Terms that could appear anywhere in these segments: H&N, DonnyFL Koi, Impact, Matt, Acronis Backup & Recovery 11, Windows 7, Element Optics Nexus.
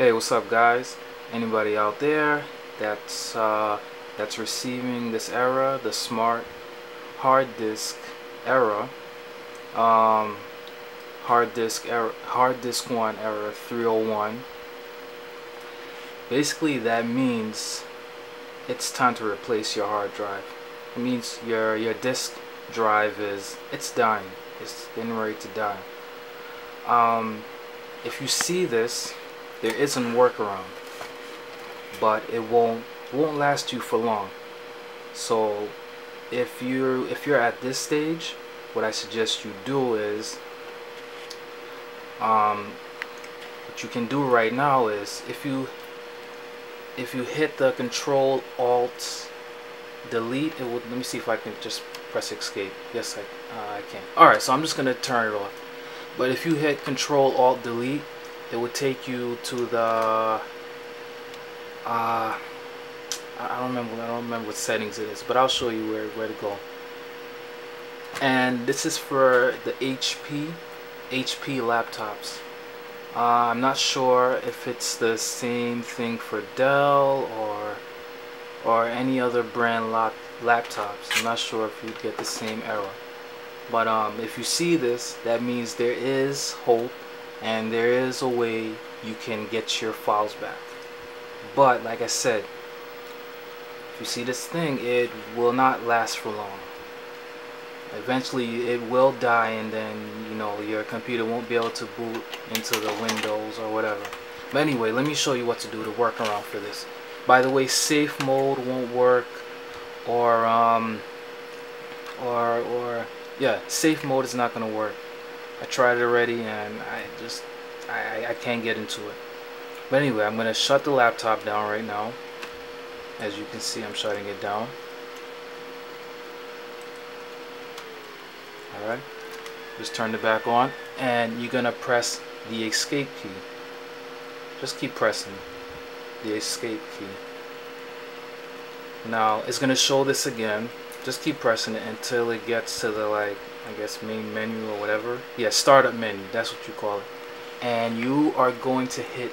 Hey, what's up guys? Anybody out there that's receiving this error, the smart hard disk error, hard disk 1 error 301, basically that means it's time to replace your hard drive. It means your disk drive it's dying, it's getting ready to die. If you see this, there is a workaround, but it won't last you for long. So if you're at this stage, what I suggest you do is what you can do right now is if you hit the Control Alt Delete, it would. Let me see if I can just press Escape. Yes, I can. All right, so I'm just gonna turn it off. But if you hit Control Alt Delete, it would take you to the I don't remember what settings it is, but I'll show you where to go. And this is for the HP laptops. I'm not sure if it's the same thing for Dell or any other brand laptops. I'm not sure if you get the same error. But if you see this, that means there is hope. And there is a way you can get your files back. But like I said, if you see this thing, it will not last for long. Eventually it will die, and then you know your computer won't be able to boot into the Windows or whatever. But anyway, let me show you what to do to work around for this. By the way, safe mode won't work, or safe mode is not going to work. I tried it already, and I can't get into it. But anyway, I'm gonna shut the laptop down right now. As you can see, I'm shutting it down. All right, just turn it back on, and you're gonna press the escape key. Just keep pressing the escape key. Now it's gonna show this again. Just keep pressing it until it gets to the, like, I guess main menu or whatever. Yeah, startup menu, that's what you call it. And you are going to hit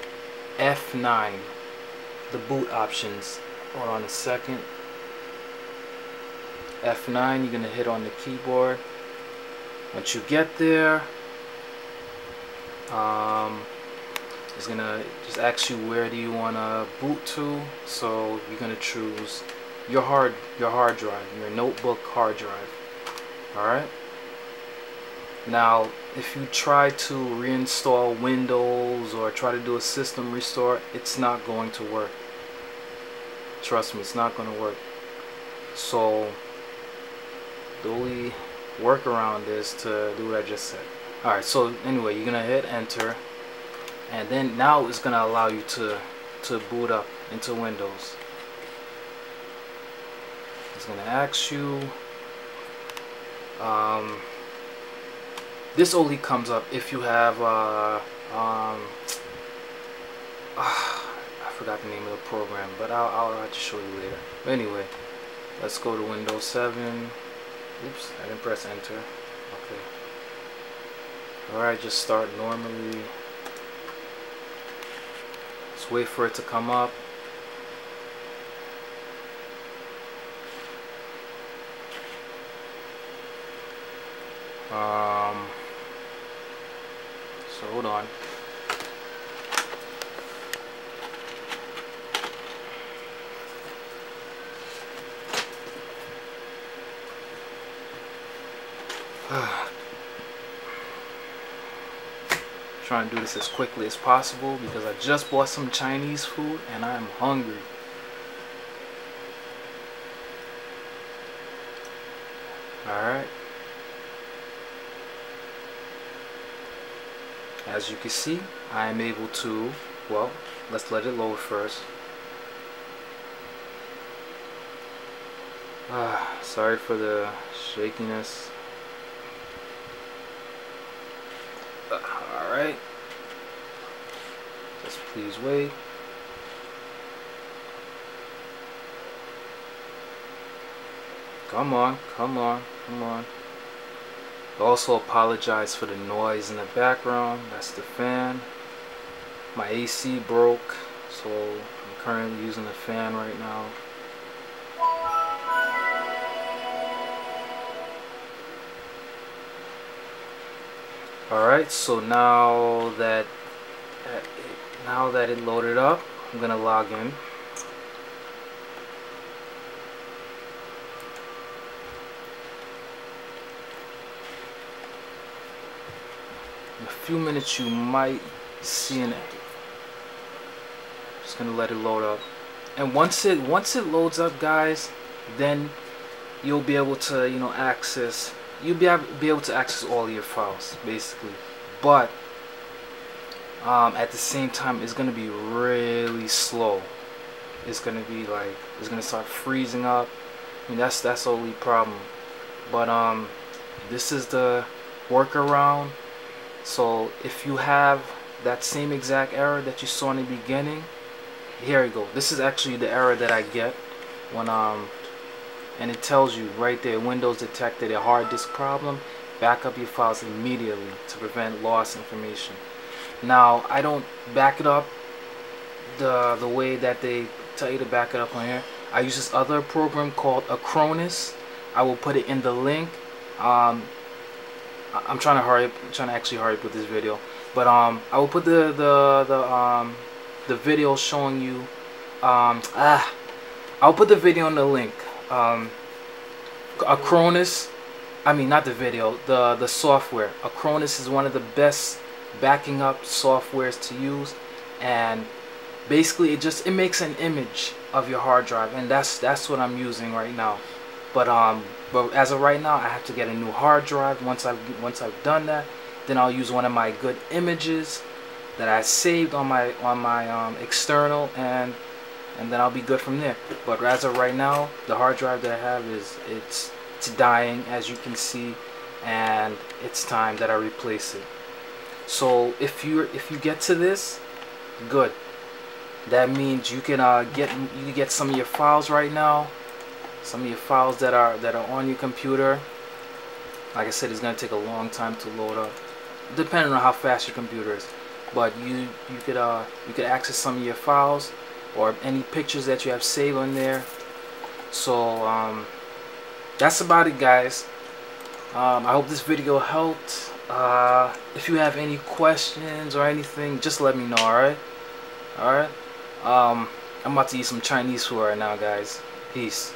F9, the boot options. Hold on a second. F9, you're gonna hit on the keyboard. Once you get there, it's gonna just ask you where do you wanna boot to. So you're gonna choose your hard drive, your notebook hard drive. Alright. Now, if you try to reinstall Windows or try to do a system restore, it's not going to work. Trust me, it's not going to work. So, the only workaround is to do what I just said. Alright, so anyway, you're going to hit enter. And then now it's going to allow you to boot up into Windows. It's going to ask you. This only comes up if you have I forgot the name of the program, but I'll have to show you later. But anyway, let's go to Windows 7. Oops, I didn't press enter. Okay. Alright, just start normally. Just wait for it to come up. So hold on. Trying to do this as quickly as possible because I just bought some Chinese food and I'm hungry. Alright. As you can see, I am able to, well, let's let it load first. Sorry for the shakiness. Alright. Just please wait. Come on, come on, come on. Also apologize for the noise in the background. That's the fan. My AC broke, so I'm currently using a fan right now. Alright, so now that it loaded up, I'm gonna log in. In a few minutes you might see an ad. Just gonna let it load up, and once it loads up, guys, then you'll be able to access all your files basically. But at the same time, it's gonna be really slow. It's gonna be like it's gonna start freezing up. I mean, that's the only problem. But this is the workaround. So if you have that same exact error that you saw in the beginning, here you go. This is actually the error that I get when and it tells you right there, Windows detected a hard disk problem. Back up your files immediately to prevent lost information. Now I don't back it up the way that they tell you to back it up on here. I use this other program called Acronis. I will put it in the link. I'm trying to hurry up, actually hurry up with this video, but I will put the video showing you. I'll put the video in the link. Acronis, I mean not the video, the software. Acronis is one of the best backing up softwares to use, and basically it makes an image of your hard drive, and that's what I'm using right now. But as of right now, I have to get a new hard drive. Once I've done that, then I'll use one of my good images that I saved on my external, and then I'll be good from there. But as of right now, the hard drive that I have it's dying, as you can see, and it's time that I replace it. So if you get to this, good. That means you can get some of your files right now. Some of your files that are on your computer. Like I said, it's gonna take a long time to load up, depending on how fast your computer is. But you could access some of your files or any pictures that you have saved on there. So that's about it, guys. I hope this video helped. If you have any questions or anything, just let me know. All right. I'm about to eat some Chinese food right now, guys. Peace.